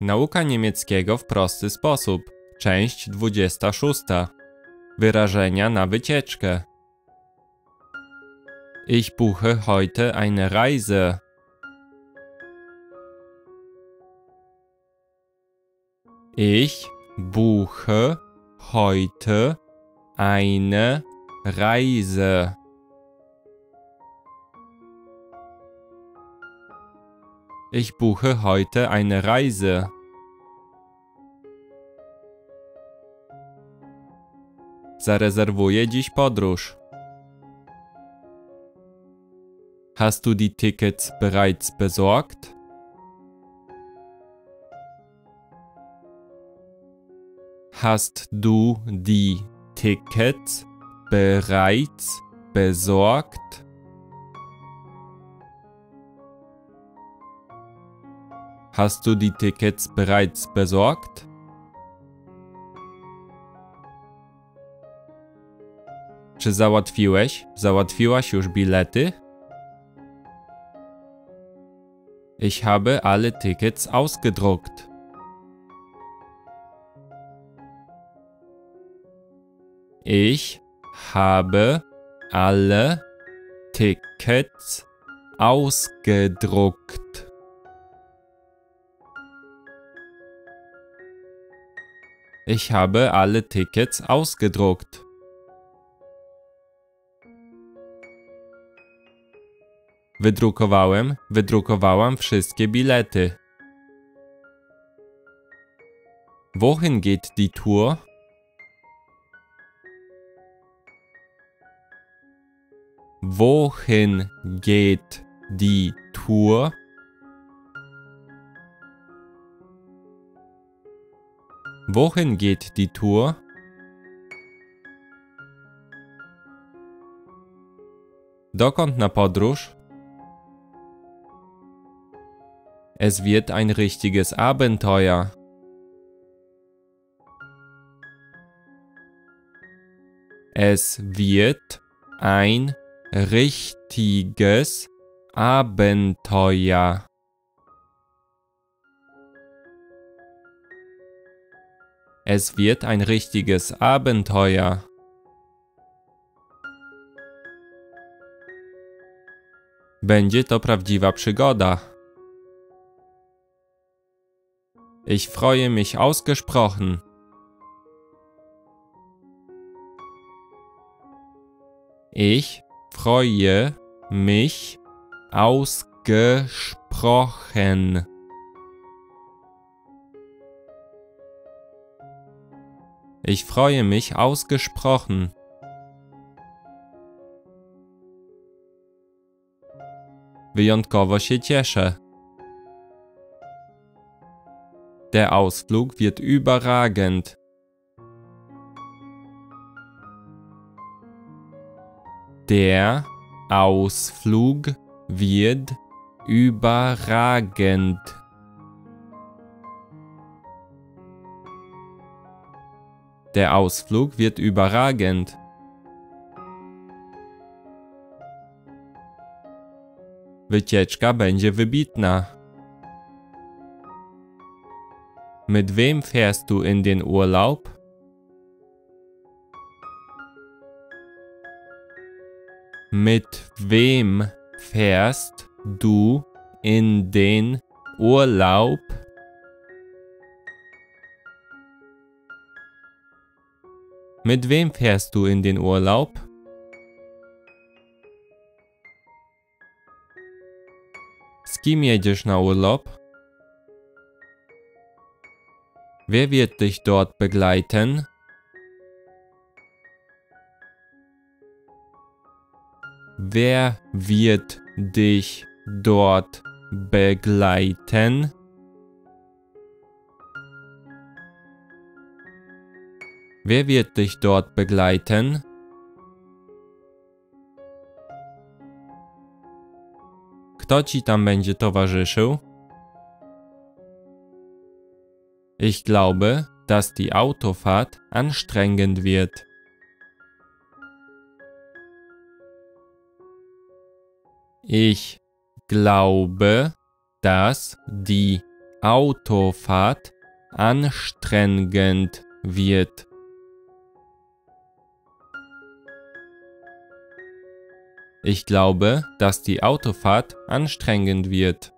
Nauka niemieckiego w prosty sposób. Część 26. Wyrażenia na wycieczkę. Ich buche heute eine Reise. Ich buche heute eine Reise. Ich buche heute eine Reise. Zarezerwuję dziś podróż. Hast du die Tickets bereits besorgt? Hast du die Tickets bereits besorgt? Hast du die Tickets bereits besorgt? Czy załatwiłeś? Załatwiłaś już bilety? Ich habe alle Tickets ausgedruckt. Ich habe alle Tickets ausgedruckt. Ich habe alle Tickets ausgedruckt. Wydrukowałem, wydrukowałam wszystkie bilety. Wohin geht die Tour? Wohin geht die Tour? Wohin geht die Tour? Dokąd na podróż? Es wird ein richtiges Abenteuer. Es wird ein richtiges Abenteuer. Es wird ein richtiges Abenteuer. Będzie to prawdziwa przygoda. Ich freue mich ausgesprochen. Ich freue mich ausgesprochen. Ich freue mich ausgesprochen. Wyjątkowo się cieszę. Der Ausflug wird überragend. Der Ausflug wird überragend. Der Ausflug wird überragend. Wycieczka będzie wybitna. Mit wem fährst du in den Urlaub? Mit wem fährst du in den Urlaub? Mit wem fährst du in den Urlaub? Z kim jedziesz na Urlaub? Wer wird dich dort begleiten? Wer wird dich dort begleiten? Wer wird dich dort begleiten? Kto ci tam będzie towarzyszył? Ich glaube, dass die Autofahrt anstrengend wird. Ich glaube, dass die Autofahrt anstrengend wird. Ich glaube, dass die Autofahrt anstrengend wird.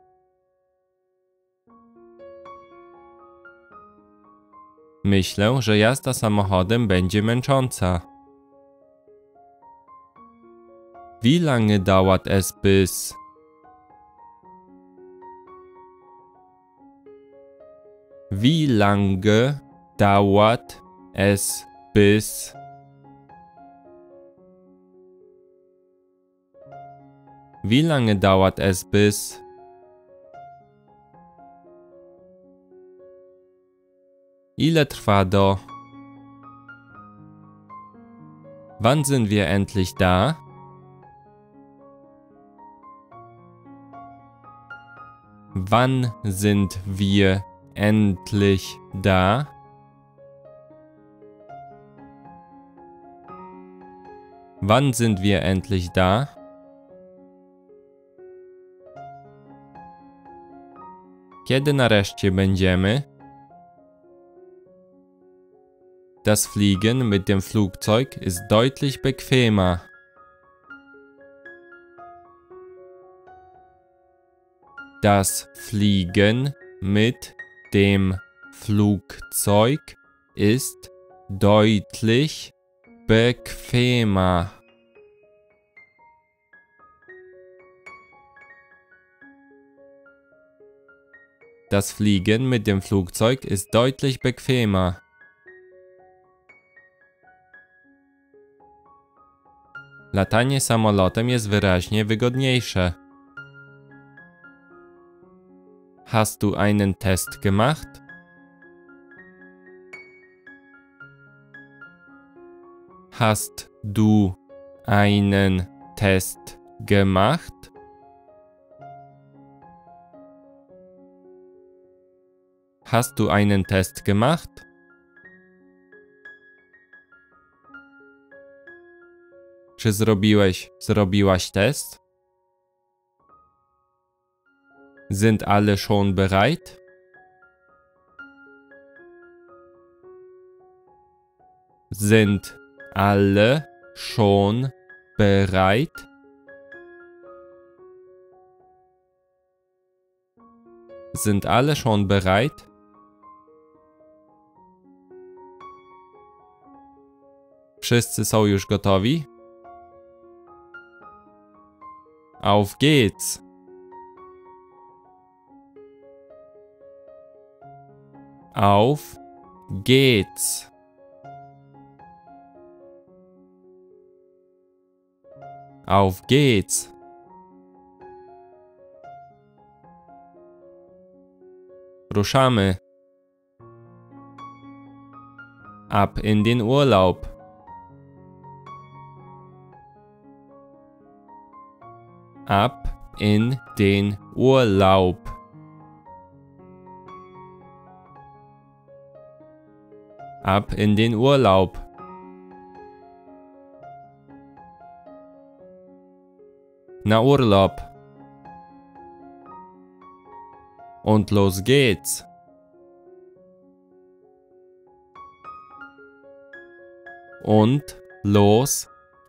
Myślę, że jazda samochodem będzie męcząca. Wie lange dauert es bis? Wie lange dauert es bis? Wie lange dauert es bis? Ile trwa do? Wann sind wir endlich da? Wann sind wir endlich da? Wann sind wir endlich da? Kiedy nareszcie będziemy? Das Fliegen mit dem Flugzeug ist deutlich bequemer. Das Fliegen mit dem Flugzeug ist deutlich bequemer. Das Fliegen mit dem Flugzeug ist deutlich bequemer. Latanie samolotem jest wyraźnie wygodniejsze. Hast du einen Test gemacht? Hast du einen Test gemacht? Hast du einen Test gemacht? Czy zrobiłeś, zrobiłaś test? Sind alle schon bereit? Sind alle schon bereit? Sind alle schon bereit? Wszyscy są już gotowi? Auf geht's! Auf geht's! Auf geht's! Ruszamy! Ab in den Urlaub! Ab in den Urlaub. Ab in den Urlaub. Na Urlaub. Und los geht's. Und los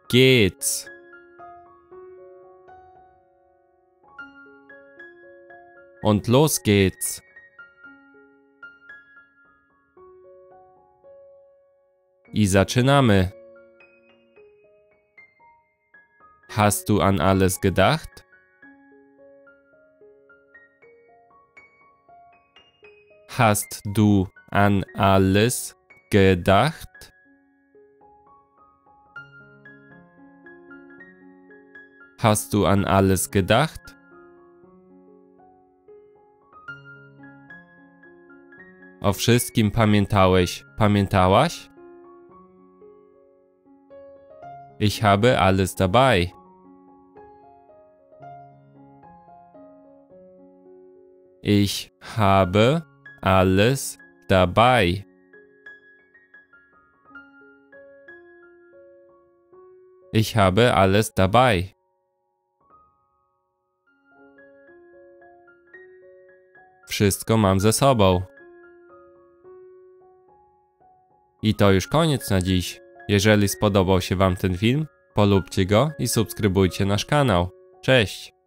geht's. Und los geht's. I zaczynamy. Hast du an alles gedacht? Hast du an alles gedacht? Hast du an alles gedacht? O wszystkim pamiętałeś, pamiętałaś? Ich habe alles dabei. Ich habe alles dabei. Ich habe alles dabei. Wszystko mam ze sobą. I to już koniec na dziś. Jeżeli spodobał się Wam ten film, polubcie go i subskrybujcie nasz kanał. Cześć!